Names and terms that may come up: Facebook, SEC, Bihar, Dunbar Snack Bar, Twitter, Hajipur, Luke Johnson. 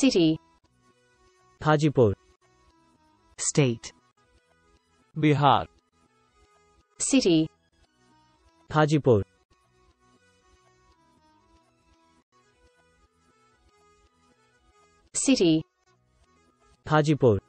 City Hajipur State Bihar City Hajipur City Hajipur